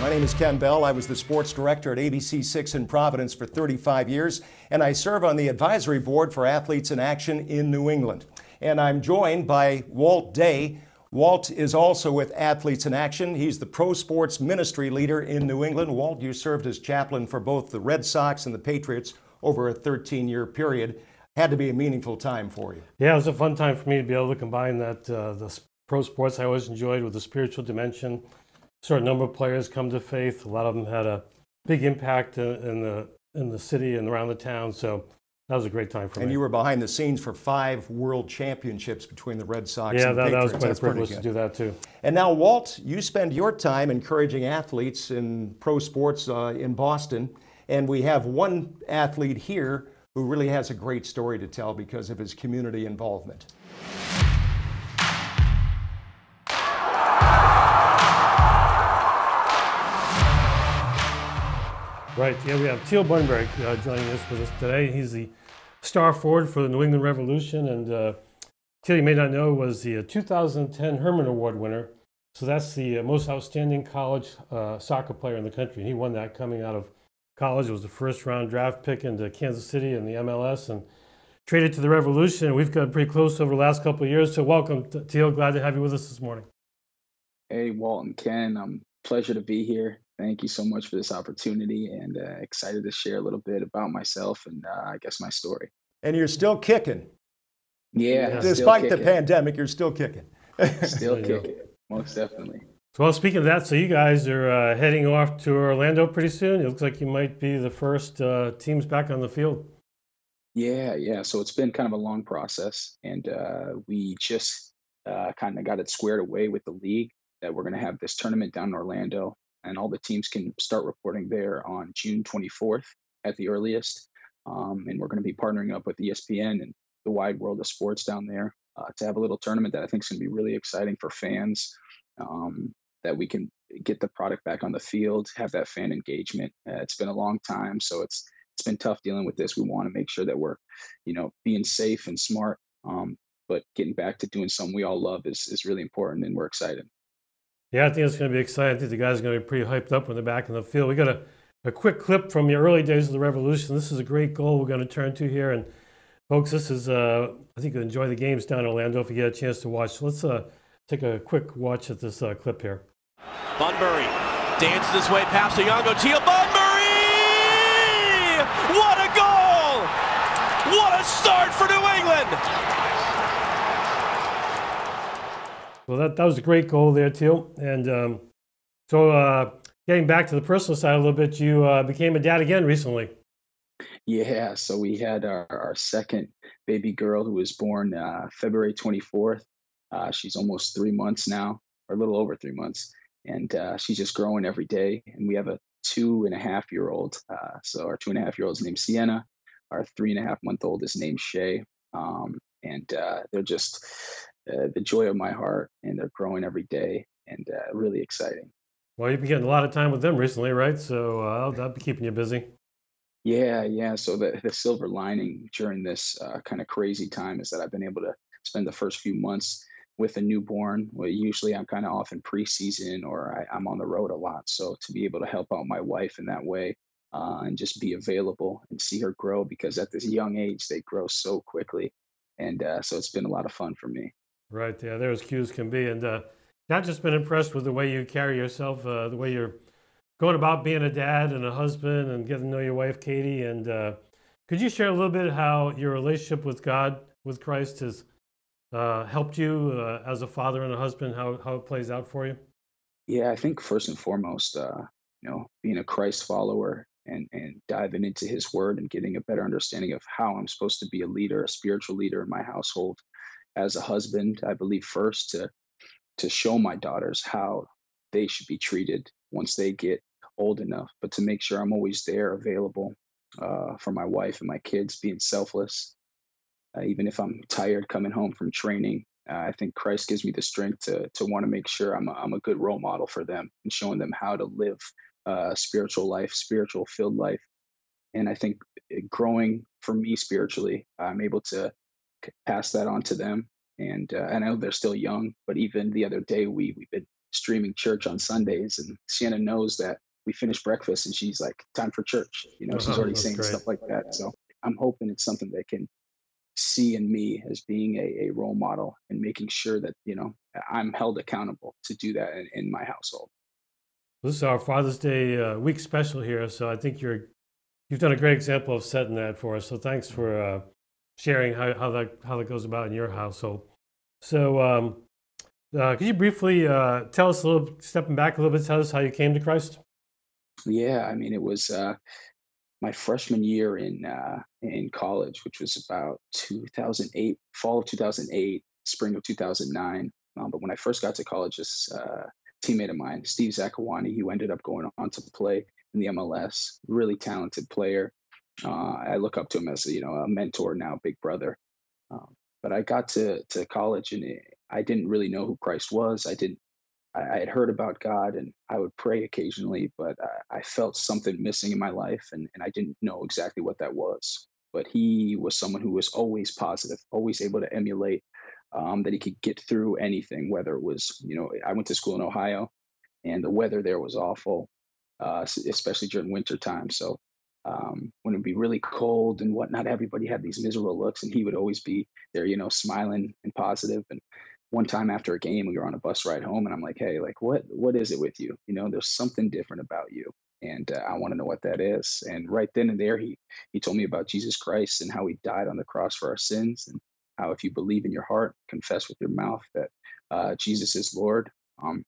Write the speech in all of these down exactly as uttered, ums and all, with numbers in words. My name is Ken Bell. I was the sports director at A B C six in Providence for thirty-five years, and I serve on the advisory board for Athletes in Action in New England. And I'm joined by Walt Day. Walt is also with Athletes in Action. He's the pro sports ministry leader in New England. Walt, you served as chaplain for both the Red Sox and the Patriots over a thirteen-year period. Had to be a meaningful time for you. Yeah, it was a fun time for me to be able to combine that uh, the pro sports I always enjoyed with the spiritual dimension. Saw a number of players come to faith. A lot of them had a big impact in the in the city and around the town. So that was a great time for and me. And you were behind the scenes for five world championships between the Red Sox yeah, and the Patriots. Yeah, that was quite a privilege to do that too. And now, Walt, you spend your time encouraging athletes in pro sports uh, in Boston, and we have one athlete here who really has a great story to tell because of his community involvement. Right, yeah, we have Teal Bunbury uh, joining us with us today. He's the star forward for the New England Revolution, and uh, Teal, you may not know, was the uh, two thousand ten Hermann Award winner. So that's the uh, most outstanding college uh, soccer player in the country. He won that coming out of college. It was the first round draft pick into Kansas City and the M L S, and traded to the Revolution. We've gotten pretty close over the last couple of years. So welcome, Teal. Glad to have you with us this morning. Hey, Walt and Ken. Um, pleasure to be here. Thank you so much for this opportunity, and uh, excited to share a little bit about myself and uh, I guess my story. And you're still kicking. Yeah. yeah. Despite kicking. the pandemic, you're still kicking. Still kicking, most definitely. So, well, speaking of that, so you guys are uh, heading off to Orlando pretty soon. It looks like you might be the first uh, teams back on the field. Yeah, yeah. So it's been kind of a long process, and uh, we just uh, kind of got it squared away with the league that we're going to have this tournament down in Orlando. And all the teams can start reporting there on June twenty-fourth at the earliest. Um, and we're going to be partnering up with E S P N and the wide world of sports down there uh, to have a little tournament that I think is going to be really exciting for fans, um, that we can get the product back on the field, have that fan engagement. Uh, it's been a long time, so it's it's been tough dealing with this. We want to make sure that we're, you know, being safe and smart, um, but getting back to doing something we all love is is really important, and we're excited. Yeah, I think it's going to be exciting. I think the guys are going to be pretty hyped up when they're back in the field. We got a, a quick clip from the early days of the Revolution. This is a great goal we're going to turn to here. And folks, this is, uh, I think you'll enjoy the games down in Orlando if you get a chance to watch. So let's uh, take a quick watch at this uh, clip here. Bunbury dances this way past the Yango. Teal Bunbury! What a goal! What a start for New England! Well, that, that was a great goal there, Teal. And um, so uh, getting back to the personal side a little bit, you uh, became a dad again recently. Yeah, so we had our, our second baby girl who was born uh, February twenty-fourth. Uh, she's almost three months now, or a little over three months. And uh, she's just growing every day. And we have a two and a half year old. Uh, so our two and a half year old is named Sienna. Our three and a half month old is named Shay. Um, and uh, they're just... Uh, the joy of my heart, and they're growing every day, and uh, really exciting. Well, you've been getting a lot of time with them recently, right? So uh, that'll be keeping you busy. Yeah, yeah. So the, the silver lining during this uh, kind of crazy time is that I've been able to spend the first few months with a newborn. Well, usually I'm kind of off in preseason, or I, I'm on the road a lot. So to be able to help out my wife in that way, uh, and just be available and see her grow, because at this young age, they grow so quickly. And uh, so it's been a lot of fun for me. Right, yeah, they're as cute as can be. And uh, I've just been impressed with the way you carry yourself, uh, the way you're going about being a dad and a husband and getting to know your wife, Katie. And uh, could you share a little bit how your relationship with God, with Christ, has uh, helped you uh, as a father and a husband, how, how it plays out for you? Yeah, I think first and foremost, uh, you know, being a Christ follower and, and diving into his word and getting a better understanding of how I'm supposed to be a leader, a spiritual leader in my household. As a husband, I believe first to to show my daughters how they should be treated once they get old enough, but to make sure I'm always there, available uh, for my wife and my kids, being selfless. Uh, even if I'm tired coming home from training, uh, I think Christ gives me the strength to to want to make sure I'm a, I'm a good role model for them and showing them how to live a spiritual life, spiritual filled life. And I think growing for me spiritually, I'm able to pass that on to them, and uh, I know they're still young, but even the other day we we've been streaming church on Sundays, and Sienna knows that we finish breakfast and she's like, time for church. You know, she's already oh, saying great. stuff like that. So I'm hoping it's something they can see in me as being a, a role model and making sure that, you know, I'm held accountable to do that in, in my household. This is our Father's Day uh, week special here. So I think you're, you've done a great example of setting that for us. So thanks for uh, sharing how, how that, how that goes about in your household. So um, uh, could you briefly uh, tell us a little, stepping back a little bit, tell us how you came to Christ? Yeah, I mean, it was uh, my freshman year in uh, in college, which was about two thousand eight, fall of two thousand eight, spring of two thousand nine. Um, but when I first got to college, this uh, teammate of mine, Steve Zakuani, who ended up going on to play in the M L S, really talented player. Uh, I look up to him as, you know, a mentor now, big brother. Um, but I got to to college and it, I didn't really know who Christ was. I didn't. I had heard about God and I would pray occasionally, but I felt something missing in my life and, and I didn't know exactly what that was. But he was someone who was always positive, always able to emulate, um, that he could get through anything, whether it was, you know, I went to school in Ohio and the weather there was awful, uh, especially during winter time. So um, when it would be really cold and whatnot, everybody had these miserable looks and he would always be there, you know, smiling and positive. And one time after a game, we were on a bus ride home and I'm like, hey, like, what, what is it with you? You know, there's something different about you. And uh, I want to know what that is. And right then and there, he, he told me about Jesus Christ and how he died on the cross for our sins and how if you believe in your heart, confess with your mouth that uh, Jesus is Lord, um,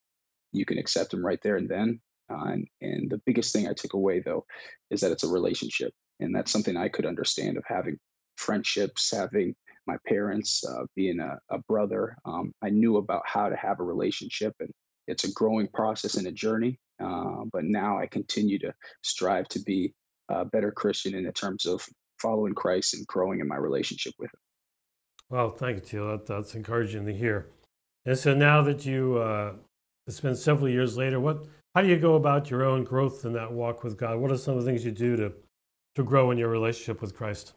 you can accept him right there and then. Uh, and, and the biggest thing I took away, though, is that it's a relationship. And that's something I could understand of having friendships, having my parents, uh, being a, a brother. Um, I knew about how to have a relationship, and it's a growing process and a journey. Uh, but now I continue to strive to be a better Christian in the terms of following Christ and growing in my relationship with him. Well, thank you, Teal. That, that's encouraging to hear. And so now that you, uh, it's been several years later, what, how do you go about your own growth in that walk with God? What are some of the things you do to, to grow in your relationship with Christ?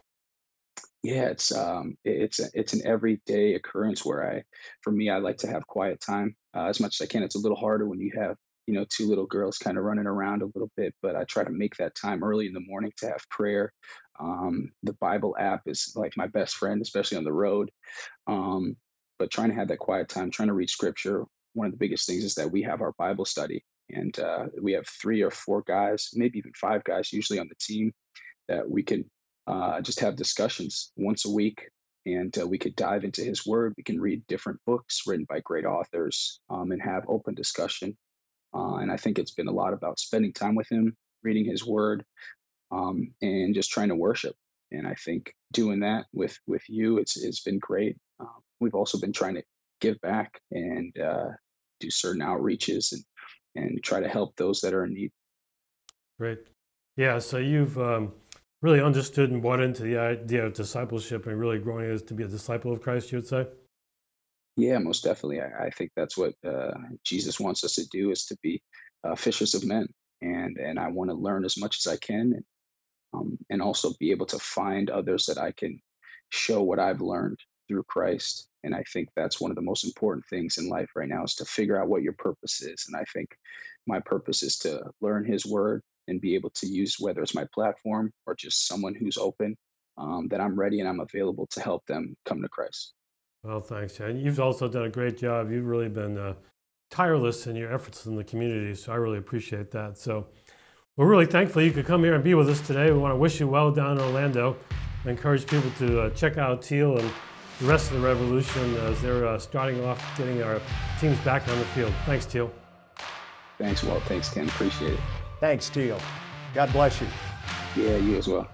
Yeah, it's um, it's it's an everyday occurrence where I, for me, I like to have quiet time uh, as much as I can. It's a little harder when you have, you know, two little girls kind of running around a little bit, but I try to make that time early in the morning to have prayer. Um, the Bible app is like my best friend, especially on the road. Um, but trying to have that quiet time, trying to read scripture. One of the biggest things is that we have our Bible study, and uh, we have three or four guys, maybe even five guys, usually on the team, that we can. Uh, just have discussions once a week, and uh, we could dive into his word. We can read different books written by great authors um, and have open discussion. Uh, and I think it's been a lot about spending time with him, reading his word, um, and just trying to worship. And I think doing that with with you, it's it's been great. Um, we've also been trying to give back and uh, do certain outreaches and and try to help those that are in need. Great. Yeah. So you've. Um... Really understood and bought into the idea of discipleship and really growing as to be a disciple of Christ, you would say? Yeah, most definitely. I, I think that's what uh, Jesus wants us to do, is to be uh, fishers of men. And and I want to learn as much as I can, and, um, and also be able to find others that I can show what I've learned through Christ. And I think that's one of the most important things in life right now, is to figure out what your purpose is. And I think my purpose is to learn his word and be able to use, whether it's my platform or just someone who's open, um, that I'm ready and I'm available to help them come to Christ. Well, thanks. And you've also done a great job. You've really been uh, tireless in your efforts in the community. So I really appreciate that. So we're really thankful you could come here and be with us today. We want to wish you well down in Orlando. I encourage people to uh, check out Teal and the rest of the Revolution as they're uh, starting off getting our teams back on the field. Thanks, Teal. Thanks, Walt. Thanks, Ken. Appreciate it. Thanks, Teal. God bless you. Yeah, you as well.